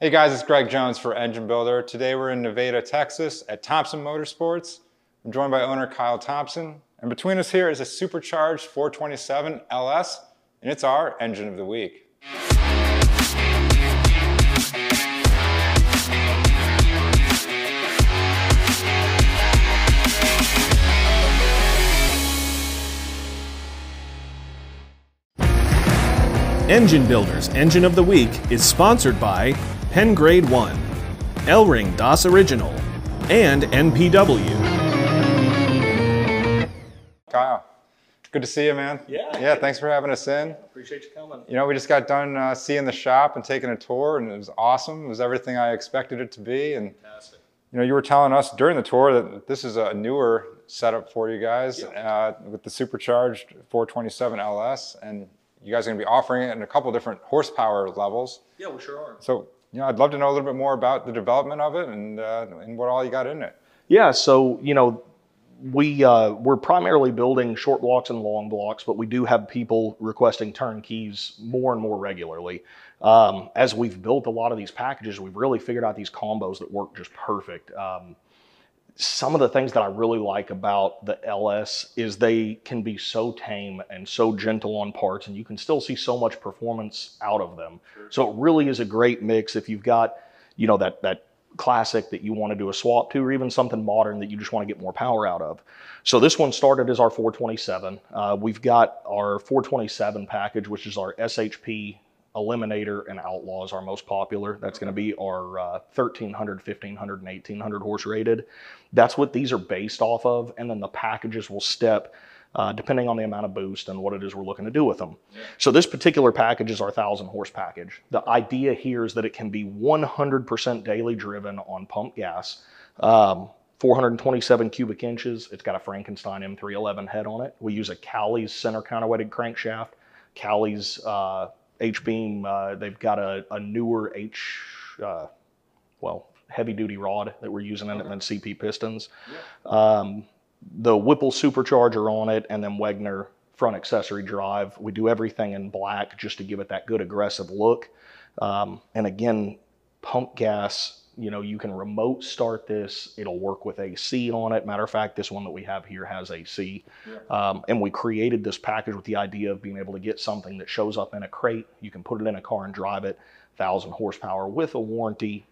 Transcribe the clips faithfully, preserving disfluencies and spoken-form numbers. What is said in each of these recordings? Hey guys, it's Greg Jones for Engine Builder. Today we're in Nevada, Texas at Thompson Motorsports. I'm joined by owner Kyle Thompson, and between us here is a supercharged four twenty-seven L S, and it's our engine of the week. Engine Builder's Engine of the Week is sponsored by PennGrade one, Elring D A S Original, and N P W. Kyle, good to see you, man. Yeah. Yeah, thanks for having us in. Appreciate you coming. You know, we just got done uh, seeing the shop and taking a tour, and it was awesome. It was everything I expected it to be. And fantastic. You know, you were telling us during the tour that this is a newer setup for you guys, yeah. uh, with the supercharged four twenty-seven L S, and you guys are going to be offering it in a couple different horsepower levels. Yeah, we sure are. So, you know, I'd love to know a little bit more about the development of it and uh, and what all you got in it. Yeah, so, you know, we uh, we're primarily building short blocks and long blocks, but we do have people requesting turnkeys more and more regularly. Um, as we've built a lot of these packages, we've really figured out these combos that work just perfect. Um, Some of the things that I really like about the L S is they can be so tame and so gentle on parts, and you can still see so much performance out of them. Sure. So it really is a great mix if you've got, you know, that, that classic that you want to do a swap to, or even something modern that you just want to get more power out of. So this one started as our four twenty-seven. Uh, we've got our four twenty-seven package, which is our S H P, Eliminator, and Outlaw is our most popular. That's going to be our uh, thirteen hundred, fifteen hundred, and eighteen hundred horse rated. That's what these are based off of, and then the packages will step uh, depending on the amount of boost and what it is we're looking to do with them. Yeah. So this particular package is our thousand horse package. The idea here is that it can be one hundred percent daily driven on pump gas, um, four hundred twenty-seven cubic inches. It's got a Frankenstein M three eleven head on it. We use a Callie's center counterweighted crankshaft, Callie's uh, H-beam. Uh, they've got a, a newer H, uh, well, heavy-duty rod that we're using in it, and then C P Pistons. Yeah. Um, the Whipple supercharger on it, and then Wegner front accessory drive. We do everything in black just to give it that good aggressive look. Um, and again, pump gas, you know, you can remote start this. It'll work with A C on it. Matter of fact, this one that we have here has A C. Yeah. Um, and we created this package with the idea of being able to get something that shows up in a crate. You can put it in a car and drive it, one thousand horsepower with a warranty,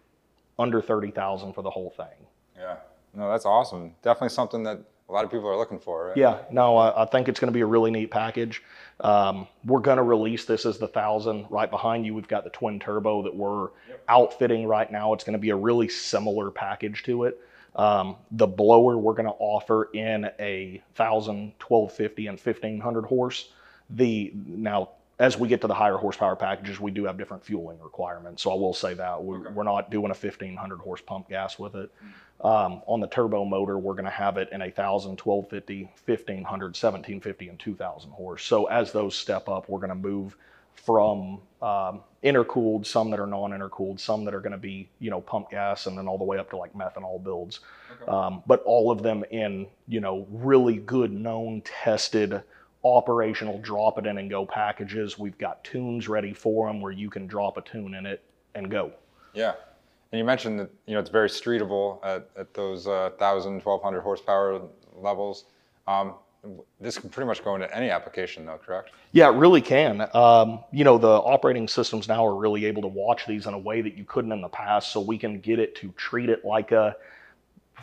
under thirty thousand for the whole thing. Yeah, no, that's awesome. Definitely something that a lot of people are looking for, right? Yeah, no, I, I think it's going to be a really neat package. Um, we're going to release this as the thousand. Right behind you, we've got the twin turbo that we're yep. outfitting right now. It's going to be a really similar package to it. Um, the blower we're going to offer in a thousand, twelve fifty, and fifteen hundred horse. The now, as we get to the higher horsepower packages, we do have different fueling requirements. So I will say that we're, okay. we're not doing a fifteen hundred horse pump gas with it. Um, on the turbo motor, we're going to have it in a thousand, twelve fifty, fifteen hundred, seventeen fifty, and two thousand horse. So as those step up, we're going to move from um, intercooled, some that are non-intercooled, some that are going to be, you know, pump gas, and then all the way up to like methanol builds. Okay. Um, but all of them in, you know, really good, known, tested, operational drop it in and go packages. We've got tunes ready for them where you can drop a tune in it and go. Yeah, and you mentioned that, you know, it's very streetable at, at those uh, one thousand, twelve hundred horsepower levels. Um, this can pretty much go into any application though, correct? Yeah, it really can. Um, you know, the operating systems now are really able to watch these in a way that you couldn't in the past, so we can get it to treat it like a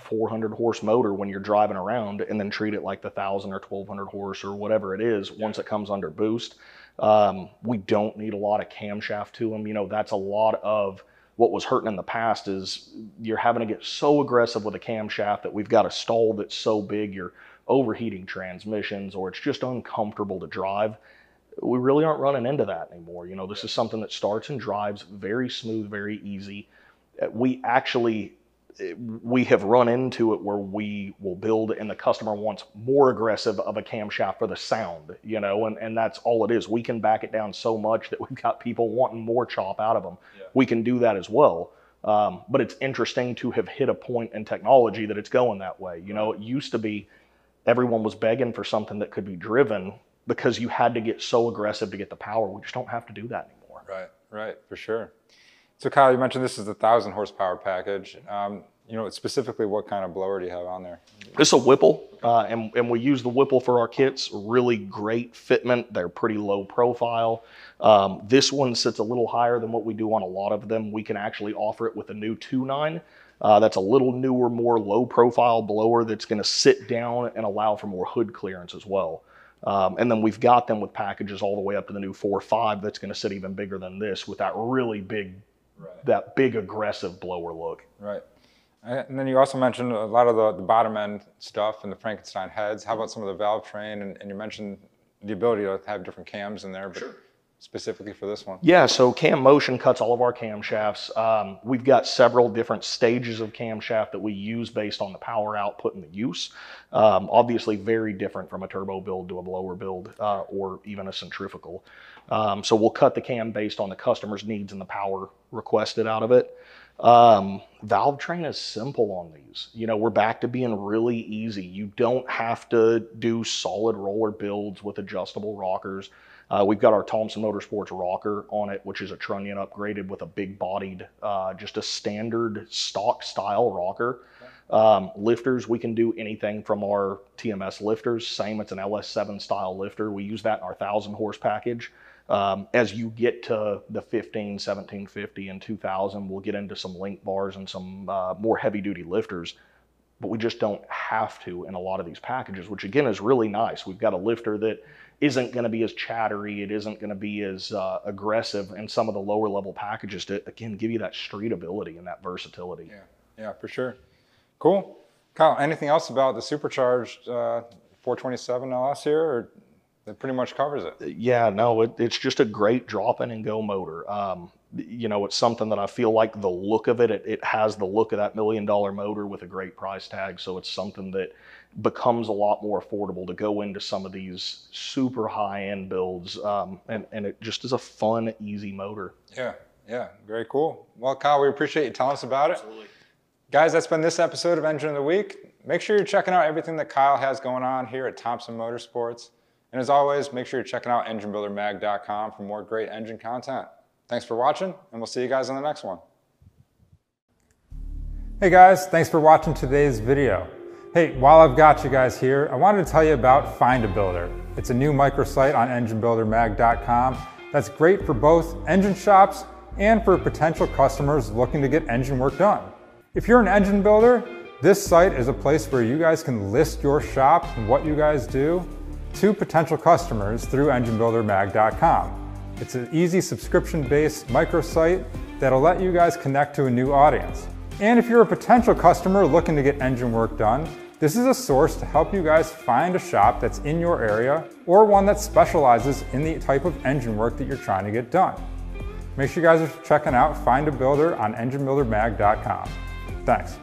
four hundred horse motor when you're driving around, and then treat it like the one thousand or twelve hundred horse or whatever it is once it comes under boost. Um, we don't need a lot of camshaft to them. You know, that's a lot of what was hurting in the past, is you're having to get so aggressive with a camshaft that we've got a stall that's so big you're overheating transmissions, or it's just uncomfortable to drive. We really aren't running into that anymore. You know, this is something that starts and drives very smooth, very easy. We actually... we have run into it where we will build and the customer wants more aggressive of a camshaft for the sound, you know, and, and that's all it is. We can back it down so much that we've got people wanting more chop out of them. Yeah. We can do that as well. Um, but it's interesting to have hit a point in technology that it's going that way. You know, it used to be everyone was begging for something that could be driven because you had to get so aggressive to get the power. We just don't have to do that anymore. Right, right, for sure. So Kyle, you mentioned this is the thousand horsepower package. Um, you know, specifically what kind of blower do you have on there? It's a Whipple, uh, and, and we use the Whipple for our kits. Really great fitment. They're pretty low profile. Um, this one sits a little higher than what we do on a lot of them. We can actually offer it with a new two nine. Uh, that's a little newer, more low profile blower that's gonna sit down and allow for more hood clearance as well. Um, and then we've got them with packages all the way up to the new four five that's gonna sit even bigger than this with that really big, right. that big aggressive blower look. Right, and then you also mentioned a lot of the, the bottom end stuff and the Frankenstein heads. How about some of the valve train? And, and you mentioned the ability to have different cams in there. But sure. Specifically for this one? Yeah, so Cam Motion cuts all of our camshafts. Um, we've got several different stages of camshaft that we use based on the power output and the use. Um, obviously very different from a turbo build to a blower build uh, or even a centrifugal. Um, so we'll cut the cam based on the customer's needs and the power requested out of it. Um, valve train is simple on these. You know, we're back to being really easy. You don't have to do solid roller builds with adjustable rockers. Uh, we've got our Thompson Motorsports rocker on it, which is a trunnion upgraded with a big bodied, uh, just a standard stock style rocker. Um, lifters, we can do anything from our T M S lifters. Same, it's an L S seven style lifter. We use that in our thousand horse package. Um, as you get to the fifteen, seventeen fifty, and two thousand, we'll get into some link bars and some uh, more heavy duty lifters. But we just don't have to in a lot of these packages, which again is really nice. We've got a lifter that isn't gonna be as chattery, it isn't gonna be as uh, aggressive in some of the lower level packages to, again, give you that street ability and that versatility. Yeah, yeah, for sure. Cool. Kyle, anything else about the supercharged uh, four twenty-seven L S here, or that pretty much covers it? Yeah, no, it, it's just a great drop in and go motor. Um, you know, it's something that I feel like the look of it, it, it has the look of that million dollar motor with a great price tag. So it's something that becomes a lot more affordable to go into some of these super high end builds. Um, and, and it just is a fun, easy motor. Yeah. Yeah. Very cool. Well, Kyle, we appreciate you telling us about it. Absolutely. Guys, that's been this episode of Engine of the Week. Make sure you're checking out everything that Kyle has going on here at Thompson Motorsports. And as always, make sure you're checking out Engine Builder Mag dot com for more great engine content. Thanks for watching, and we'll see you guys on the next one. Hey guys, thanks for watching today's video. Hey, while I've got you guys here, I wanted to tell you about Find a Builder. It's a new microsite on Engine Builder Mag dot com that's great for both engine shops and for potential customers looking to get engine work done. If you're an engine builder, this site is a place where you guys can list your shop and what you guys do to potential customers through Engine Builder Mag dot com. It's an easy subscription-based microsite that'll let you guys connect to a new audience. And if you're a potential customer looking to get engine work done, this is a source to help you guys find a shop that's in your area or one that specializes in the type of engine work that you're trying to get done. Make sure you guys are checking out Find a Builder on Engine Builder Mag dot com. Thanks.